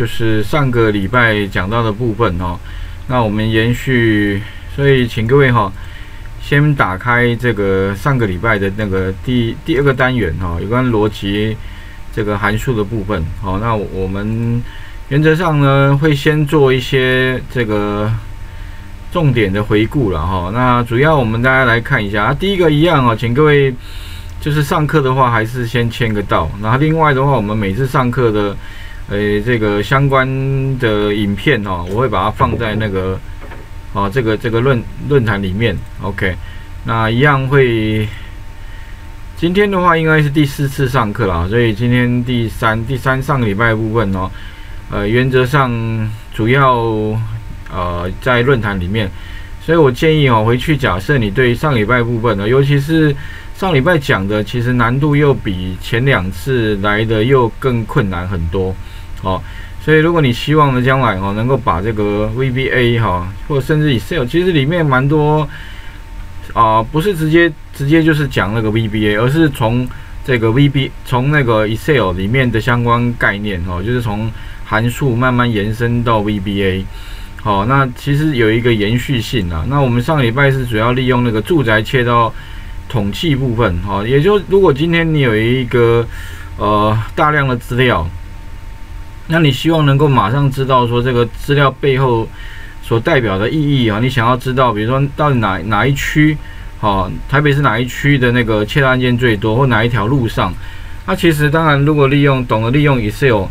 就是上个礼拜讲到的部分哦，那我们延续，所以请各位先打开这个上个礼拜的那个第二个单元有关逻辑这个函数的部分。好，那我们原则上呢会先做一些这个重点的回顾了那主要我们大家来看一下，第一个一样请各位就是上课的话还是先签个到，然后另外的话我们每次上课的。这个相关的影片我会把它放在那个这个论坛里面。OK， 那一样会，今天的话应该是第四次上课啦，所以今天第三上个礼拜的部分原则上主要在论坛里面，所以我建议回去，假设你对上礼拜部分尤其是上礼拜讲的，其实难度又比前两次来的又更困难很多。所以如果你希望呢将来能够把这个 VBA 或者甚至 Excel， 其实里面蛮多不是直接就是讲那个 VBA， 而是从这个 Excel 里面的相关概念就是从函数慢慢延伸到 VBA。那其实有一个延续性啊。那我们上礼拜是主要利用那个住宅切到统计部分也就如果今天你有一个大量的资料。那你希望能够马上知道说这个资料背后所代表的意义你想要知道，比如说到底哪一区台北市哪一区的那个窃盗案件最多，或哪一条路上。那其实当然，如果懂得利用 Excel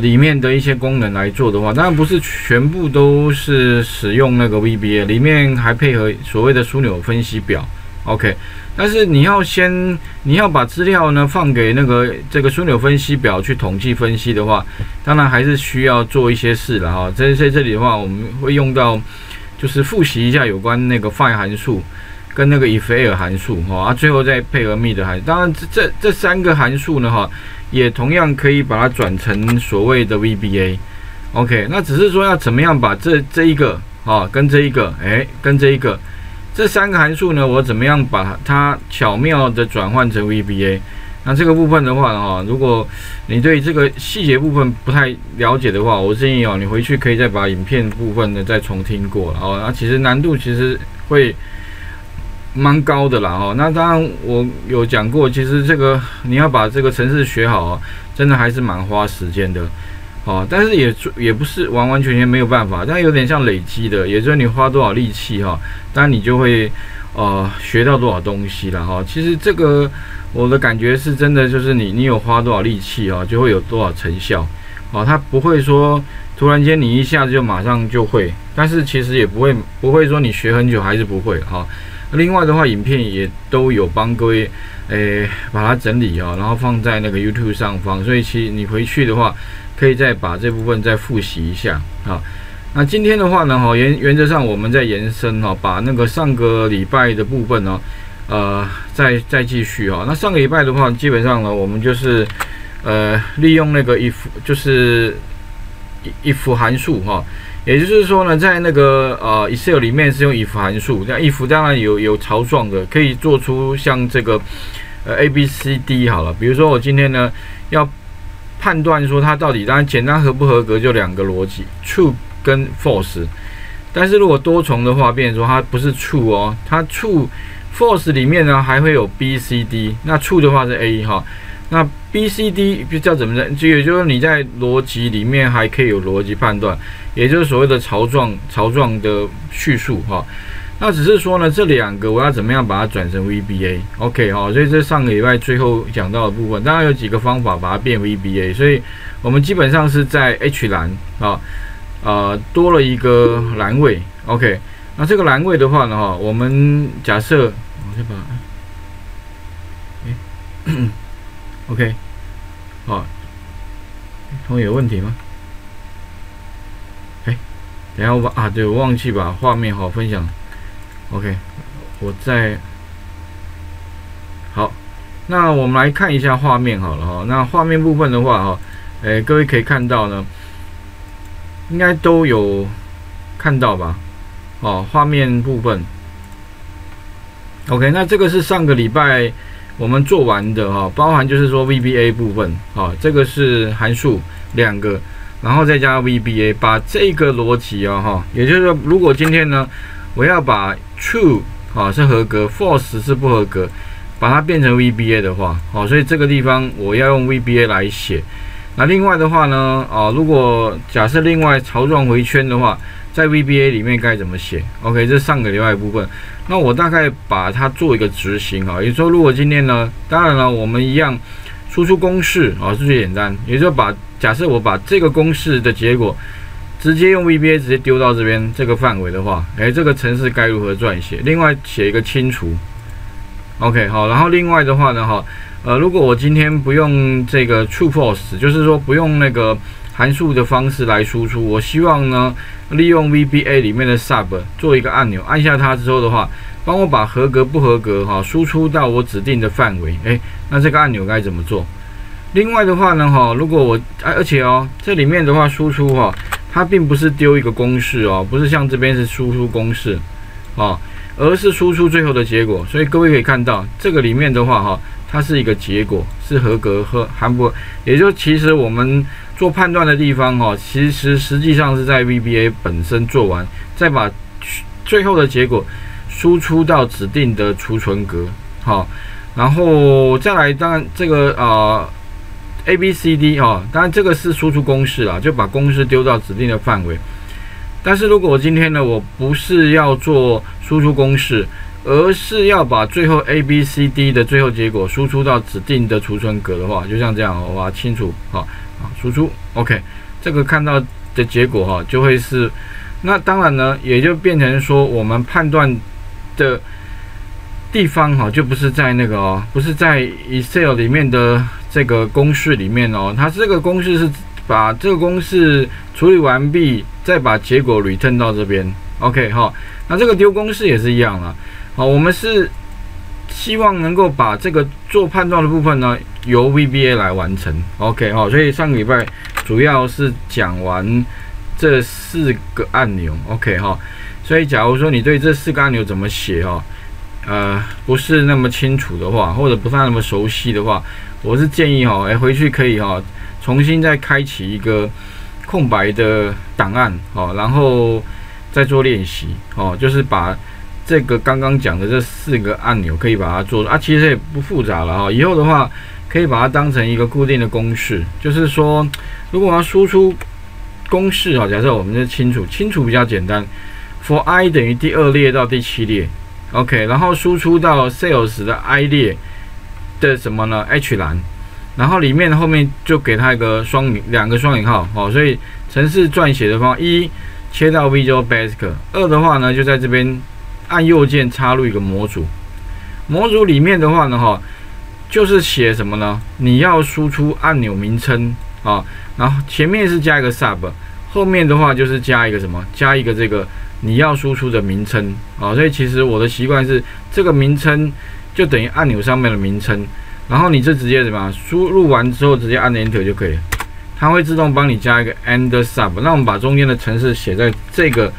里面的一些功能来做的话，当然不是全部都是使用那个 VBA， 里面还配合所谓的枢纽分析表。OK， 但是你要把资料呢放给那个这个枢纽分析表去统计分析的话，当然还是需要做一些事了在这里的话，我们会用到就是复习一下有关那个 find 函数跟那个 if-else 函数最后再配合 mid 函数。当然这三个函数呢也同样可以把它转成所谓的 VBA。OK， 那只是说要怎么样把这一个跟这一个跟这一个。这三个函数呢，我怎么样把它巧妙的转换成 VBA？ 那这个部分的话如果你对这个细节部分不太了解的话，我建议你回去可以再把影片部分呢再重听过那其实难度其实会蛮高的啦那当然我有讲过，其实这个你要把这个程式学好真的还是蛮花时间的但是也不是完完全全没有办法，但有点像累积的，也就是你花多少力气当然你就会学到多少东西了其实这个我的感觉是真的，就是你有花多少力气就会有多少成效它不会说突然间你一下子就马上就会，但是其实也不会说你学很久还是不会另外的话，影片也都有帮各位把它整理然后放在那个 YouTube 上方，所以其实你回去的话。可以再把这部分再复习一下那今天的话呢原则上我们再延伸把那个上个礼拜的部分再继续那上个礼拜的话，基本上呢我们就是利用那个 if 就是 if 函数也就是说呢在那个Excel 里面是用 if 函数，那 if 当然有槽状的，可以做出像这个ABCD 好了，比如说我今天呢要判断说它到底，当然简单合不合格就两个逻辑 ，true 跟 false。但是如果多重的话，变成说它不是 true 它 true false 里面呢还会有 B、C、D。那 true 的话是 A 那 B、C、D 就叫怎么呢？也就是你在逻辑里面还可以有逻辑判断，也就是所谓的槽状的叙述那只是说呢这两个我要怎么样把它转成 VBA。OK 所以这上个礼拜最后讲到的部分，当然有几个方法把它变 VBA， 所以我们基本上是在 H 栏多了一个栏位。OK， 那这个栏位的话呢我们假设我先把OK 同学有问题吗？等一下我把对我忘记把画面分享。OK， 我再好，那我们来看一下画面好了那画面部分的话各位可以看到呢，应该都有看到吧？画面部分。OK， 那这个是上个礼拜我们做完的哈，包含就是说 VBA 部分，好，这个是函数两个，然后再加 VBA， 把这个逻辑啊哈，也就是说，如果今天呢，我要把 true 啊是合格 ，false 是不合格，把它变成 VBA 的话，好，所以这个地方我要用 VBA 来写。那另外的话呢，啊，如果假设另外槽状回圈的话，在 VBA 里面该怎么写 ？OK， 这上个礼拜的部分，那我大概把它做一个执行啊。也就是说，如果今天呢，当然了，我们一样输出公式啊，是最简单。也就是把假设我把这个公式的结果直接用 VBA 直接丢到这边这个范围的话，哎，这个程式该如何撰写？另外写一个清除。OK， 好，然后另外的话呢，哈，如果我今天不用这个 true false， 就是说不用那个函数的方式来输出，我希望呢，利用 VBA 里面的 sub 做一个按钮，按下它之后的话，帮我把合格不合格哈输出到我指定的范围。哎，那这个按钮该怎么做？另外的话呢，哈，如果我而且哦，这里面的话输出哈，它并不是丢一个公式哦，不是像这边是输出公式啊，而是输出最后的结果。所以各位可以看到，这个里面的话哈，它是一个结果，是合格和含不，也就其实我们做判断的地方哈，其实实际上是在 VBA 本身做完，再把最后的结果输出到指定的储存格，好，然后再来，当然这个A B C D 哈，当然这个是输出公式啦，就把公式丢到指定的范围。但是如果我今天呢，我不是要做输出公式，而是要把最后 A B C D 的最后结果输出到指定的储存格的话，就像这样，我把它清除，好，输出 OK， 这个看到的结果哈，就会是，那当然呢，也就变成说我们判断的地方哈，就不是在那个哦，不是在 Excel 里面的这个公式里面哦，它这个公式是把这个公式处理完毕，再把结果 return 到这边 OK 哈，那这个丢公式也是一样啦。好，我们是希望能够把这个做判断的部分呢，由 VBA 来完成。OK， 好，所以上个礼拜主要是讲完这四个按钮。OK， 哈，所以假如说你对这四个按钮怎么写哈，不是那么清楚的话，或者不太那么熟悉的话，我是建议哈，回去可以哈，重新再开启一个空白的档案，好，然后再做练习，哦，就是把这个刚刚讲的这四个按钮可以把它做啊，其实也不复杂了哈。以后的话，可以把它当成一个固定的公式，就是说，如果我要输出公式啊，假设我们就清楚比较简单 ，for i 等于第二列到第七列 ，OK， 然后输出到 sales 的 i 列的什么呢 ？H 栏，然后里面后面就给它一个两个双引号，好，所以程式撰写的方法，一切到 Visual Basic， 二的话呢就在这边。按右键插入一个模组，模组里面的话呢，哈，就是写什么呢？你要输出按钮名称啊，然后前面是加一个 sub， 后面的话就是加一个什么？加一个这个你要输出的名称啊。所以其实我的习惯是，这个名称就等于按钮上面的名称，然后你就直接怎么样？输入完之后直接按 Enter 就可以了，它会自动帮你加一个 and sub。那我们把中间的程式写在这个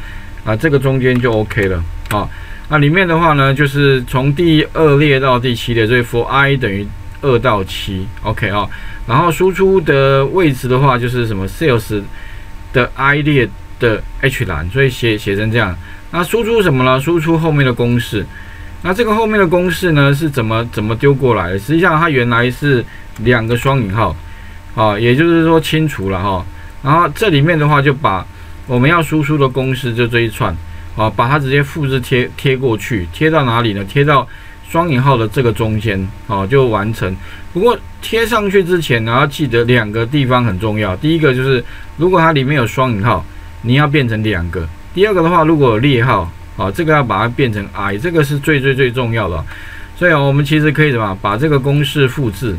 啊这个中间就 OK 了。啊，那里面的话呢，就是从第二列到第七列，所以 for i 等于2到7 OK 啊，然后输出的位置的话就是什么 sales 的 i 列的 h 栏，所以写成这样。那输出什么呢？输出后面的公式。那这个后面的公式呢，是怎么丢过来的？实际上它原来是两个双引号啊，也就是说清除了哈。然后这里面的话就把我们要输出的公式就这一串。好，把它直接复制贴过去，贴到哪里呢？贴到双引号的这个中间，好，就完成。不过贴上去之前呢，要记得两个地方很重要。第一个就是，如果它里面有双引号，你要变成两个；第二个的话，如果有列号，好，这个要把它变成 i， 这个是最重要的。所以我们其实可以怎么把这个公式复制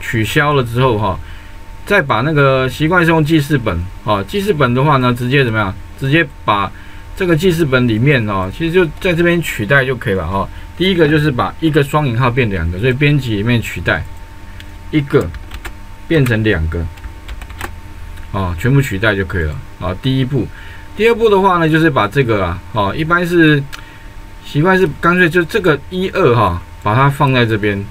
取消了之后，哈，再把那个习惯是用记事本，好，记事本的话呢，直接怎么样？直接把这个记事本里面哦，其实就在这边取代就可以了哈。第一个就是把一个双引号变两个，所以编辑里面取代一个变成两个，啊，全部取代就可以了啊。第一步，第二步的话呢，就是把这个啊，哦，一般是习惯是干脆就这个1、2哈，把它放在这边，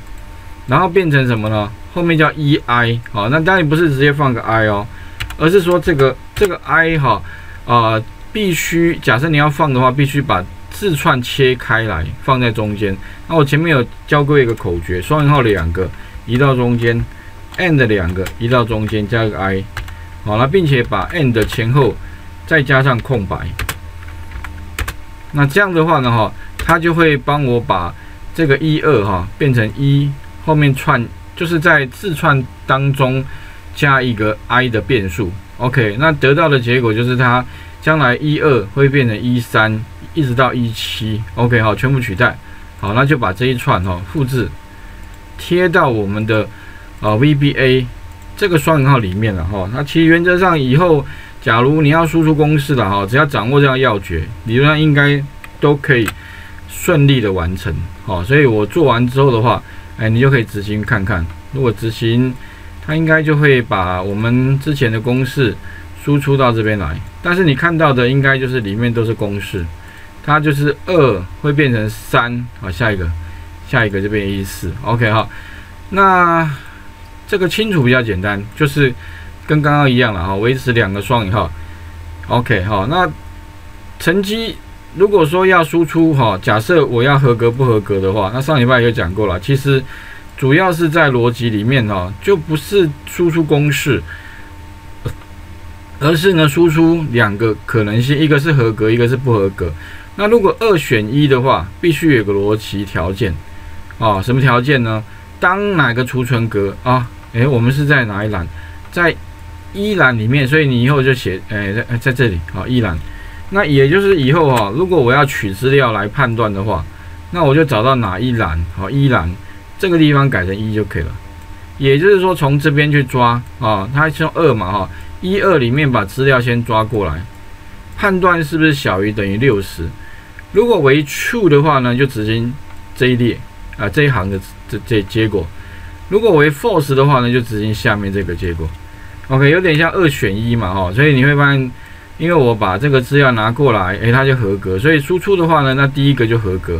然后变成什么呢？后面叫 EI 好，那当然不是直接放个 I 哦，而是说这个 I 哈，必须假设你要放的话，必须把字串切开来放在中间。那我前面有教过一个口诀，双引号两个移到中间 ，and 两个移到中间加个 I 好了，并且把 and 前后再加上空白。那这样的话呢哈，它就会帮我把这个12哈变成1。 后面串就是在字串当中加一个 i 的变数 ，OK， 那得到的结果就是它将来12会变成13，一直到17 ，OK， 好，全部取代，好，那就把这一串复制贴到我们的VBA 这个双引号里面了哈。那其实原则上以后，假如你要输出公式了哈，只要掌握这样要诀，理论上应该都可以顺利的完成，好，所以我做完之后的话。 你就可以执行看看，如果执行，它应该就会把我们之前的公式输出到这边来。但是你看到的应该就是里面都是公式，它就是2会变成3，好，下一个就变14 ，OK 哈。那这个清除比较简单，就是跟刚刚一样了哈，维持两个双引号 ，OK 哈。那成绩。 如果说要输出哈，假设我要合格不合格的话，那上礼拜有讲过了。其实主要是在逻辑里面哈，就不是输出公式，而是呢输出两个可能性，一个是合格，一个是不合格。那如果2选1的话，必须有个逻辑条件啊，什么条件呢？当哪个储存格啊？我们是在哪一栏？在一栏里面，所以你以后就写在这里啊，一栏。 那也就是以后如果我要取资料来判断的话，那我就找到哪一栏，一栏这个地方改成1就可以了。也就是说，从这边去抓啊，它是用2嘛12里面把资料先抓过来，判断是不是小于等于 60。如果为 true 的话呢，就执行这一列这一行的这结果；如果为 false 的话呢，就执行下面这个结果。OK， 有点像2选1嘛所以你会发现。 因为我把这个资料拿过来，它就合格，所以输出的话呢，那第一个就合格，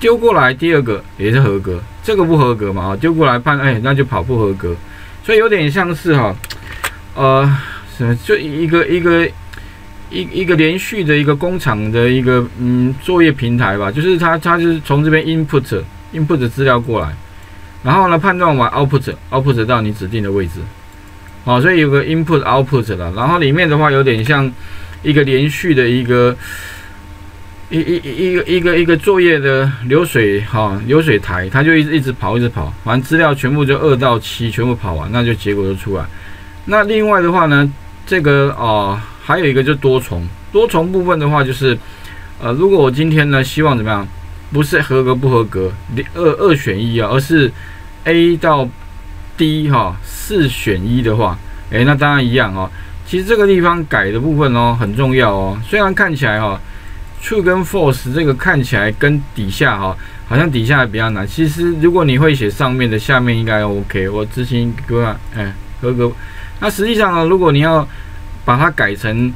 丢过来第二个也是合格，这个不合格嘛丢过来判那就跑不合格，所以有点像是什么就一个连续的一个工厂的一个作业平台吧，就是它就是从这边 input 资料过来，然后呢判断完 output 到你指定的位置。 好，所以有个 input output 了，然后里面的话有点像一个连续的一个作业的流水台，它就一直跑，一直跑，完资料全部就2到7全部跑完，那就结果就出来。那另外的话呢，这个还有一个就多重部分的话就是，如果我今天呢希望怎么样，不是合格不合格，2选1啊，而是 A 到 D 4选1的话，那当然一样其实这个地方改的部分很重要虽然看起来true 跟 false 这个看起来跟底下好像底下比较难。其实如果你会写上面的，下面应该 OK。我之前合格。那实际上如果你要把它改成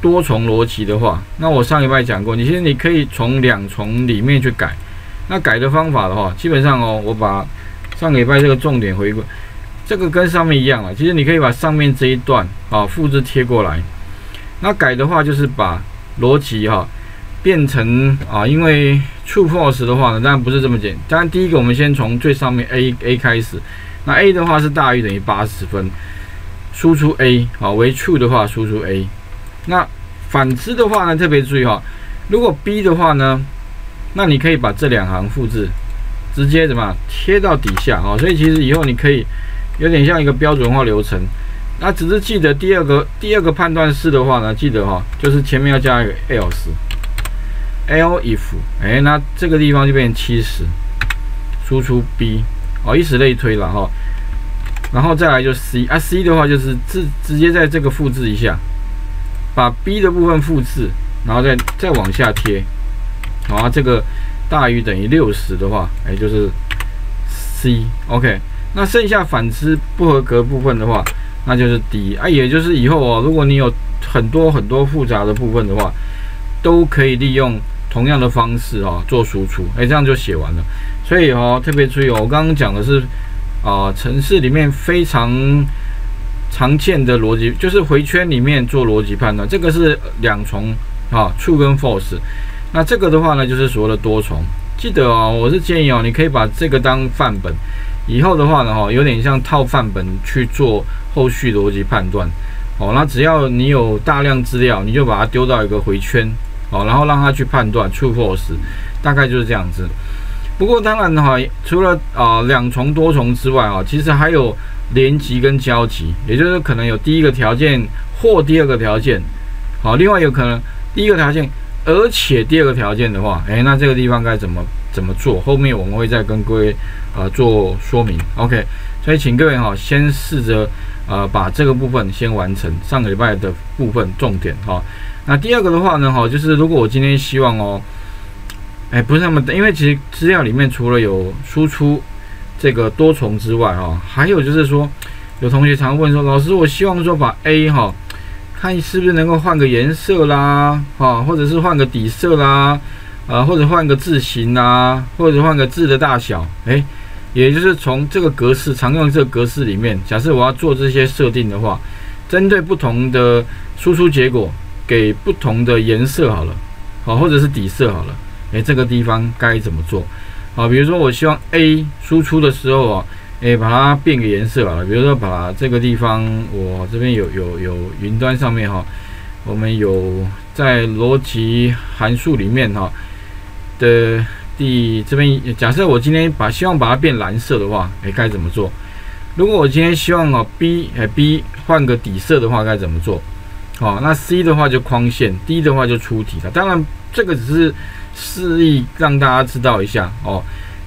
多重逻辑的话，那我上礼拜讲过，其实你可以从两重里面去改。那改的方法的话，基本上我把。 上礼拜这个重点回顾，这个跟上面一样了。其实你可以把上面这一段复制贴过来。那改的话就是把逻辑变成因为 true false 的话呢，当然不是这么简单。当然第一个我们先从最上面 A 开始。那 A 的话是大于等于80分，输出 A 为 true 的话输出 A。那反之的话呢，特别注意如果 B 的话呢，那你可以把这两行复制。 直接怎么贴到底下所以其实以后你可以有点像一个标准化流程。那只是记得第二个判断式的话呢，记得就是前面要加一个 else，l if， 那这个地方就变成70，输出 B， 以此类推了然后再来就 C， C 的话就是直接在这个复制一下，把 B 的部分复制，然后再往下贴，这个。 大于等于60的话，就是 C。OK， 那剩下反之不合格部分的话，那就是 D。也就是以后如果你有很多很多复杂的部分的话，都可以利用同样的方式哦做输出，哎，这样就写完了。所以哦，特别注意哦，我刚刚讲的是程式里面非常常见的逻辑，就是回圈里面做逻辑判断，这个是两重啊 ，true 跟 false。那这个的话呢，就是所谓的多重。记得哦，我是建议哦，你可以把这个当范本，以后的话呢，有点像套范本去做后续逻辑判断。 哦，那只要你有大量资料，你就把它丢到一个回圈，哦，然后让它去判断 true false， 大概就是这样子。不过当然哈，除了两重多重之外啊，其实还有联集跟交集，也就是可能有第一个条件或第二个条件，好，另外有可能第一个条件而且第二个条件的话，哎，那这个地方该怎么做？后面我们会再跟各位做说明。OK， 所以请各位哈，先试着。 把这个部分先完成，上个礼拜的部分重点哈、哦。那第二个的话呢，哈、哦，就是如果我今天希望哦，哎，不是那么，因为其实资料里面除了有输出这个多重之外哈、哦，还有就是说，有同学常问说，老师，我希望说把 A 哈、哦，看是不是能够换个颜色啦，哦，或者是换个底色啦，或者换个字型啦，或者换个字的大小，哎。 也就是从这个格式常用这个格式里面，假设我要做这些设定的话，针对不同的输出结果，给不同的颜色好了，好或者是底色好了，诶，这个地方该怎么做？好，比如说我希望 A 输出的时候啊，诶，把它变个颜色好了，比如说把这个地方，我这边有云端上面哈，我们有在逻辑函数里面哈的。 这边假设我今天希望把它变蓝色的话，哎，该怎么做？如果我今天希望哦 B 换个底色的话，该怎么做？哦，那 C 的话就框线 ，D 的话就出题了。当然，这个只是示意让大家知道一下哦，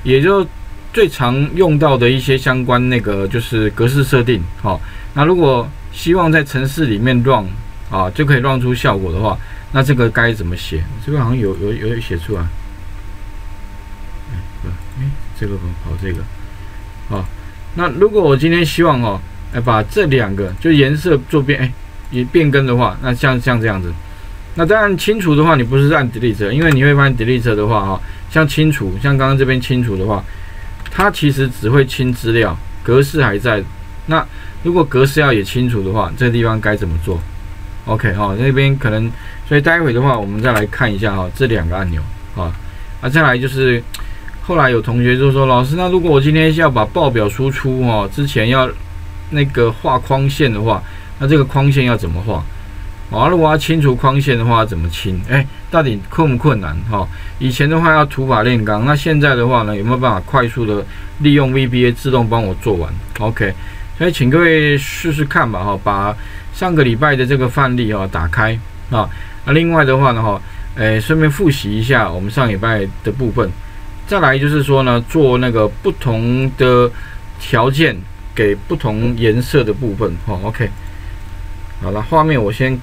也就最常用到的一些相关那个就是格式设定。好、哦，那如果希望在程式里面 run 啊，就可以 run 出效果的话，那这个该怎么写？这边好像有写出来。 这个好，这个好。那如果我今天希望哦，把这两个就颜色做变更的话，那像这样子。那当然清除的话，你不是按 delete， 因为你会发现 delete 的话哈，像清除，像刚刚这边清除的话，它其实只会清资料，格式还在。那如果格式要也清除的话，这个地方该怎么做 ？OK 哈、哦，那边可能，所以待会的话，我们再来看一下哈、哦，这两个按钮啊，那、啊、再来就是。 后来有同学就说：“老师，那如果我今天要把报表输出哦，之前要那个画框线的话，那这个框线要怎么画？啊，如果要清除框线的话，怎么清？哎，到底困不困难？哈、哦，以前的话要土法炼钢，那现在的话呢，有没有办法快速的利用 VBA 自动帮我做完 ？OK， 所以请各位试试看吧，哈、哦，把上个礼拜的这个范例哦打开啊。那另外的话呢，哈，哎，顺便复习一下我们上礼拜的部分。” 再来就是说呢，做那个不同的条件给不同颜色的部分，哈、哦、，OK， 好了，画面我先。